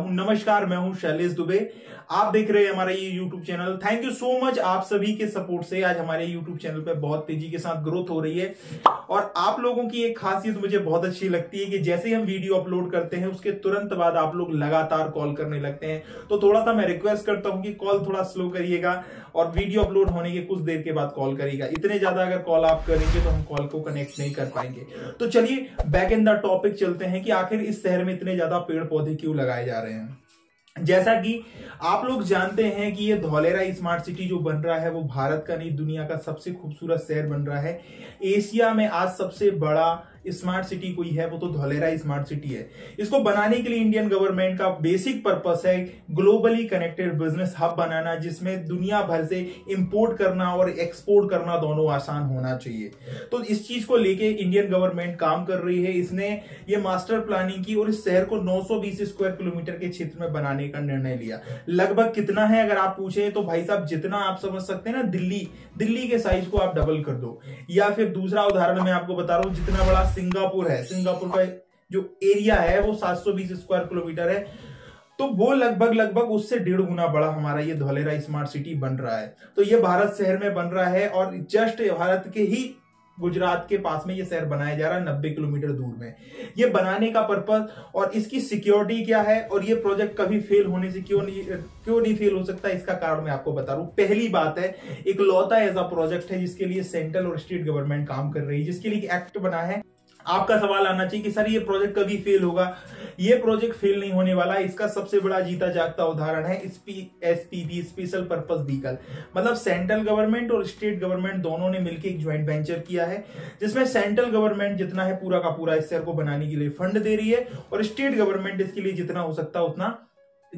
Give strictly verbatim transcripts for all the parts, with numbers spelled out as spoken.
नमस्कार, मैं हूं शैलेश दुबे। आप देख रहे हैं हमारा ये YouTube channel. Thank you so much आप सभी के सपोर्ट से आज हमारे यूट्यूब चैनल पे बहुत तेजी के साथ ग्रोथ हो रही है। और आप लोगों की एक खासियत मुझे बहुत अच्छी लगती है कि जैसे ही हम वीडियो अपलोड करते हैं उसके तुरंत बाद आप लोग लगातार कॉल करने लगते हैं। तो थोड़ा सा मैं रिक्वेस्ट करता हूं कि कॉल थोड़ा स्लो करिएगा और वीडियो अपलोड होने के कुछ देर के बाद कॉल करिएगा। इतने ज्यादा अगर कॉल आप करेंगे तो हम कॉल को कनेक्ट नहीं कर पाएंगे। तो चलिए बैक इन द टॉपिक चलते हैं कि आखिर इस शहर में इतने ज्यादा पेड़ पौधे क्यों लगाए जा रहे हैं। जैसा कि आप लोग जानते हैं कि ये धोलेरा स्मार्ट सिटी जो बन रहा है वो भारत का नहीं दुनिया का सबसे खूबसूरत शहर बन रहा है। एशिया में आज सबसे बड़ा स्मार्ट सिटी कोई है वो तो धोलेरा स्मार्ट सिटी है। इसको बनाने के लिए इंडियन गवर्नमेंट का बेसिक पर्पस है ग्लोबली कनेक्टेड बिजनेस हब बनाना, जिसमें दुनिया भर से इंपोर्ट करना और एक्सपोर्ट करना दोनों आसान होना चाहिए। तो इस चीज को लेके इंडियन गवर्नमेंट काम कर रही है। इसने ये मास्टर प्लानिंग की और इस शहर को नौ सौ बीस स्क्वायर किलोमीटर के क्षेत्र में बनाने का निर्णय लिया। लगभग कितना है अगर आप पूछे तो भाई साहब जितना आप समझ सकते हैं ना, दिल्ली दिल्ली के साइज को आप डबल कर दो। या फिर दूसरा उदाहरण मैं आपको बता रहा हूं, जितना बड़ा सिंगापुर है, सिंगापुर का जो एरिया है वो सात सौ बीस स्क्वायर किलोमीटर है। तो वो लगभग लगभग उससे डेढ़ गुना बड़ा हमारा ये धोलेरा स्मार्ट सिटी बन रहा है। तो ये भारत शहर में बन रहा है और जस्ट भारत के ही गुजरात के पास में ये शहर बनाया जा रहा है नब्बे किलोमीटर दूर में। ये बनाने का पर्पस और इसकी सिक्योरिटी क्या है और ये प्रोजेक्ट कभी फेल होने से क्यों नहीं क्यों नहीं फेल हो सकता, इसका कारण मैं आपको बता रहा हूं। पहली बात है, एक लौता ऐसा प्रोजेक्ट है जिसके लिए सेंट्रल और स्टेट गवर्नमेंट काम कर रही है, जिसके लिए एक्ट बना है। आपका सवाल आना चाहिए कि सर ये प्रोजेक्ट कभी फेल होगा। ये प्रोजेक्ट फेल नहीं होने वाला। इसका सबसे बड़ा जीता जागता उदाहरण है एसपीएसपीवी, स्पेशल पर्पस व्हीकल। मतलब सेंट्रल गवर्नमेंट और स्टेट गवर्नमेंट दोनों ने मिलकर एक ज्वाइंट वेंचर किया है, जिसमें सेंट्रल गवर्नमेंट जितना है पूरा का पूरा इस शहर को बनाने के लिए फंड दे रही है और स्टेट गवर्नमेंट इसके लिए जितना हो सकता है उतना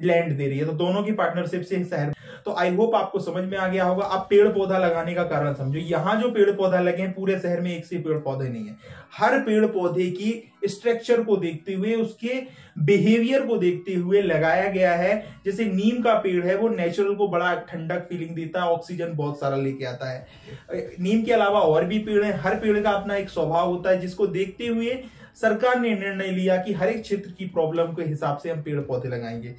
लैंड दे रही है। तो दोनों की पार्टनरशिप से शहर। तो आई होप आपको समझ में आ गया होगा। आप पेड़ पौधा लगाने का कारण समझो। यहाँ जो पेड़ पौधा लगे हैं पूरे शहर में एक से पेड़ पौधे नहीं है। हर पेड़ पौधे की स्ट्रक्चर को देखते हुए, उसके बिहेवियर को देखते हुए लगाया गया है। जैसे नीम का पेड़ है वो नेचुरल को बड़ा ठंडक फीलिंग देता है, ऑक्सीजन बहुत सारा लेके आता है। नीम के अलावा और भी पेड़ है। हर पेड़ का अपना एक स्वभाव होता है, जिसको देखते हुए सरकार ने निर्णय लिया कि हर एक क्षेत्र की प्रॉब्लम के हिसाब से हम पेड़ पौधे लगाएंगे।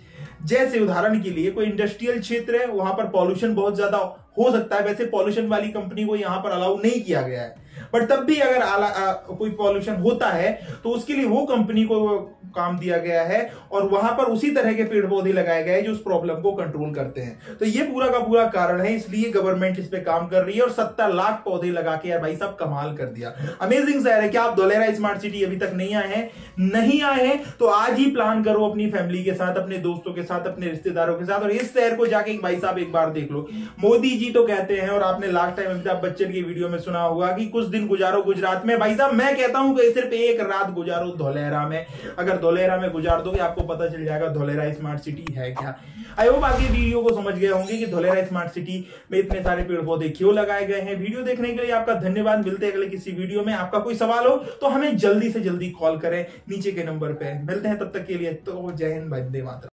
जैसे उदाहरण के लिए कोई इंडस्ट्रियल क्षेत्र है, वहां पर पॉल्यूशन बहुत ज्यादा हो सकता है। वैसे पॉल्यूशन वाली कंपनी को यहां पर अलाउ नहीं किया गया है, बट तब भी अगर आला, आ, कोई पॉल्यूशन होता है तो उसके लिए वो कंपनी को काम दिया गया है और वहां पर उसी तरह के पेड़ पौधे लगाए गए जो उस प्रॉब्लम को कंट्रोल करते हैं। तो ये पूरा का पूरा कारण है, इसलिए गवर्नमेंट इस पे काम कर रही है और सत्तर लाख पौधे लगा के यार भाई साहब कमाल कर दिया। अमेजिंग शहर है। क्या आप धोलेरा स्मार्ट सिटी अभी तक नहीं आए हैं? नहीं आए हैं तो आज ही प्लान करो अपनी फैमिली के साथ, अपने दोस्तों के साथ, अपने रिश्तेदारों के साथ और इस शहर को जाके भाई साहब एक बार देख लो। मोदी जी तो कहते हैं और आपने लास्ट टाइम अमिताभ बच्चन की वीडियो में सुना होगा कि कुछ दिन गुजारो गुजरात में। भाई साहब मैं कहता हूं कि सिर्फ एक रात गुजारो धोलेरा में। अगर धोलेरा में गुजार दोगे आपको पता चल जाएगा धोलेरा स्मार्ट सिटी है क्या। आई होप आपकी वीडियो को समझ गए होंगे कि धोलेरा स्मार्ट सिटी में इतने सारे पेड़ पौधे क्यों लगाए गए हैं। वीडियो देखने के लिए आपका धन्यवाद। मिलते हैं अगले किसी वीडियो में। आपका कोई सवाल हो तो हमें जल्दी से जल्दी कॉल करें नीचे के नंबर पर। मिलते हैं, तब तक के लिए तो जय हिंद, वंदे मातरम।